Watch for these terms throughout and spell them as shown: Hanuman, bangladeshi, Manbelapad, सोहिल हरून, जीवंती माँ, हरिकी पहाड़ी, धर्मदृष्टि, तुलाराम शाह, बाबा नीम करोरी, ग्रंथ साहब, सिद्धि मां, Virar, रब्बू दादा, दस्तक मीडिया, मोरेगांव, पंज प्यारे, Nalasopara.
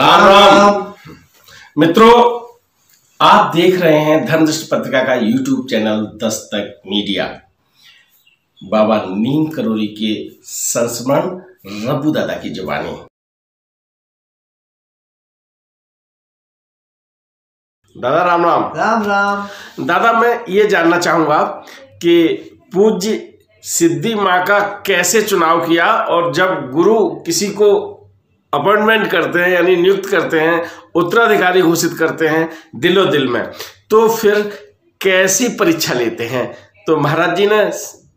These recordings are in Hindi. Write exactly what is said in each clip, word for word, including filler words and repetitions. राम राम मित्रों, आप देख रहे हैं धर्मदृष्टि पत्रिका का YouTube channel दस्तक मीडिया। बाबा नीम करोरी के संस्मरण रब्बू दादा की जुबानी। दादा राम राम। राम राम। दादा, मैं ये जानना चाहूंगा कि पूज्य सिद्धि मां का कैसे चुनाव किया, और जब गुरु किसी को अपॉइंटमेंट करते हैं यानी नियुक्त करते हैं, उत्तराधिकारी घोषित करते हैं दिलो दिल में, तो फिर कैसी परीक्षा लेते हैं? तो महाराज जी ने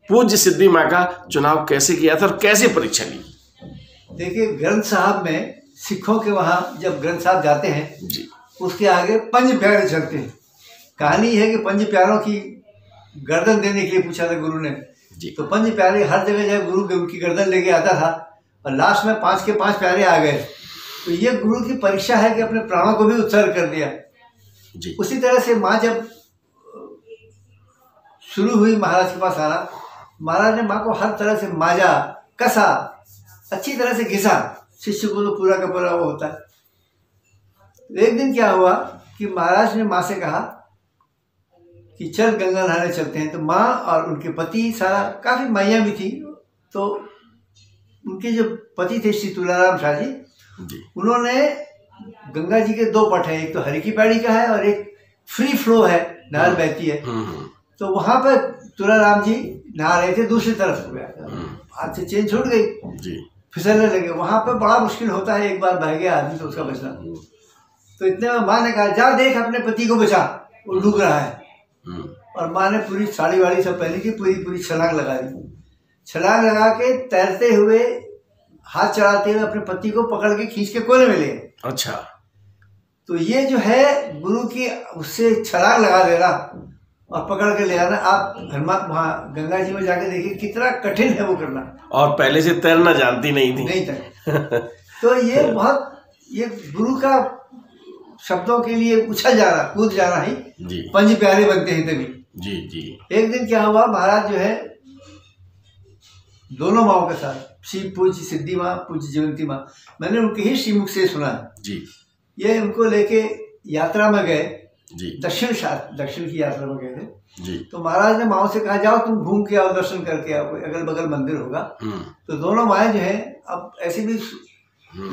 पूज्य सिद्धि मां का चुनाव कैसे किया था और कैसी परीक्षा ली? देखिए, ग्रंथ साहब में सिखों के वहाँ जब ग्रंथ साहब जाते हैं जी, उसके आगे पंज प्यारे चलते हैं। कहानी है कि पंज प्यारों की गर्दन देने के लिए पूछा था गुरु ने, तो पंज प्यारे हर जगह जाए गुरु के उनकी गर्दन लेके आता था, और लास्ट में पांच के पांच प्यारे आ गए। तो ये गुरु की परीक्षा है कि अपने प्राणों को भी उत्सर्ग कर दिया जी। उसी तरह से माँ जब शुरू हुई महाराज के पास आना, महाराज ने माँ को हर तरह से माजा कसा, अच्छी तरह से घिसा। शिष्य को तो पूरा का पूरा वो होता है। एक दिन क्या हुआ कि महाराज ने माँ से कहा कि चल गंगा नहाने चलते हैं। तो माँ और उनके पति सारा, काफ़ी माइयाँ भी थी, तो उनके जो पति थे श्री तुलाराम शाह जी, उन्होंने गंगा जी के दो पट हैं, एक तो हरिकी पहाड़ी का है और एक फ्री फ्लो है, नहर बहती है। तो वहाँ पर तुलाराम जी नहा रहे थे, दूसरी तरफ हाथ से चेन छूट गई, फिसलने लगे। वहाँ पर बड़ा मुश्किल होता है, एक बार बह गया आदमी तो उसका बचना। तो इतने में माँ ने कहा, जा देख अपने पति को बचा, वो डूब रहा है। और माँ ने पूरी साड़ी वाड़ी सब पहनी थी, पूरी पूरी छलांग लगा दी। छलांग लगा के तैरते हुए, हाथ चलाते हुए अपने पति को पकड़ के खींच के कोने में ले। अच्छा, तो ये जो है गुरु की, उससे छलांग लगा देना और पकड़ के ले आना। आप हनुमान वहाँ गंगा जी में जाके देखिए कितना कठिन है वो करना, और पहले से तैरना जानती नहीं थी। नहीं तैर तो ये बहुत, ये गुरु का शब्दों के लिए उछल जाना, कूद जाना ही पंज प्यारे बनते हैं तभी जी। जी, एक दिन क्या हुआ, महाराज जो है दोनों माओं के साथ, श्री पूज्य सिद्धि माँ, पूज्य जीवंती माँ, मैंने उनके ही श्रीमुख से सुना जी, ये उनको लेके यात्रा में गए जी, दक्षिण दक्षिण की यात्रा में गए थे जी। तो महाराज ने माओ से कहा, जाओ तुम घूम के आओ, दर्शन करके आओ, कोई अगल बगल मंदिर होगा। तो दोनों माएँ जो है, अब ऐसे भी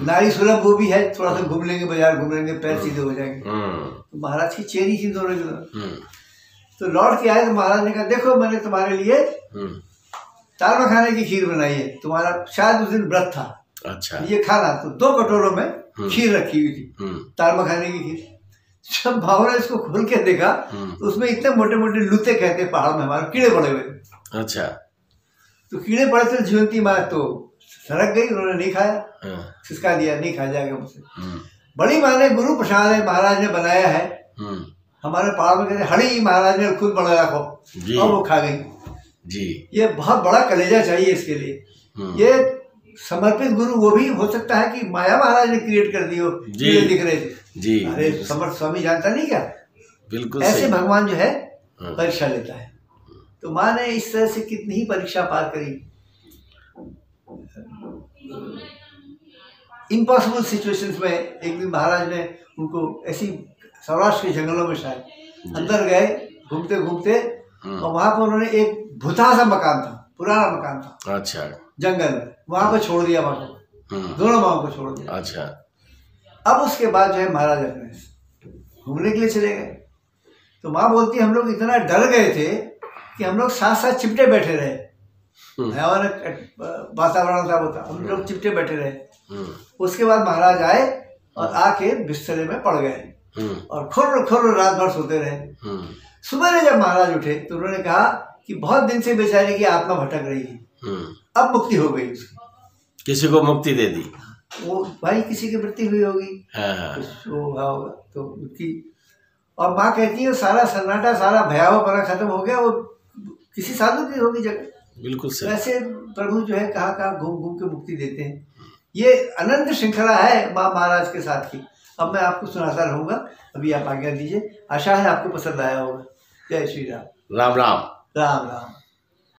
नारी सुलभ वो भी है, थोड़ा सा घूम लेंगे, बाजार घूम लेंगे, पैर सीधे हो जाएंगे। तो महाराज की चेरी थी दोनों की। तो लौट के आए तो महाराज ने कहा, देखो मैंने तुम्हारे लिए तारवा खाने की खीर बनाई है, तुम्हारा शायद उस दिन व्रत था। अच्छा, ये खाना। तो दो कटोरों में खीर रखी हुई थी, तारवा खाने की खीर। जब भाव ने इसको खोल के देखा तो उसमें इतने मोटे मोटे लूते, कहते पहाड़ में हमारे, कीड़े पड़े हुए। अच्छा, तो कीड़े पड़े थे। जीवंती माँ तो सरक गई, उन्होंने नहीं खाया, खिसका दिया, नहीं खाया जाएगा मुझसे। बड़ी माँ ने, गुरु प्रसाद है, महाराज ने बनाया है, हमारे पहाड़ में कहते हड़ी, महाराज ने खुद बनाया खो, और वो खा गई जी। ये बहुत बड़ा कलेजा चाहिए इसके लिए। ये समर्पित गुरु, वो भी हो सकता है कि माया महाराज ने क्रिएट कर दी हो, ये दिख रहे थे जी। अरे समर्थ स्वामी जानता नहीं क्या, बिल्कुल ऐसे भगवान जो है परीक्षा लेता है। तो माँ ने इस तरह से कितनी ही परीक्षा पार करी, इम्पॉसिबल सिचुएशंस में। एक दिन महाराज ने उनको ऐसी सौराष्ट्र के जंगलों में शायद अंदर गए, घूमते घूमते, और वहाँ पर उन्होंने एक भुता सा मकान था, पुराना मकान था। अच्छा, जंगल में वहाँ पर छोड़ दिया, वहाँ दोनों माओ को छोड़ दिया। अच्छा, अब उसके बाद जो है महाराज अपने घूमने के लिए चले गए। तो माँ बोलती, हम लोग इतना डर गए थे कि हम लोग साथ साथ चिपटे बैठे रहे, वातावरण था वो था, हम लोग चिपटे बैठे रहे। उसके बाद महाराज आए और आके बिस्तर में पड़ गए, और खुर खुर रात भर सोते रहे। सुबह जब महाराज उठे तो उन्होंने कहा कि बहुत दिन से बेचारे की आत्मा भटक रही है, अब मुक्ति हो गई उसकी, किसी को मुक्ति दे दी। वो भाई किसी की वृत्ति हुई होगी, होगा तो उनकी। और माँ कहती है सारा सन्नाटा, सारा भयावहपना खत्म हो गया, वो किसी साधु की होगी जगह। बिल्कुल सही। वैसे प्रभु जो है कहाँ कहाँ घूम घूम के मुक्ति देते हैं। ये अनंत श्रृंखला है माँ महाराज के साथ की। अब मैं आपको सुनाता रहूंगा, अभी आप आज्ञा दीजिए। आशा है आपको पसंद आया होगा। जय श्री राम। राम राम। राम राम।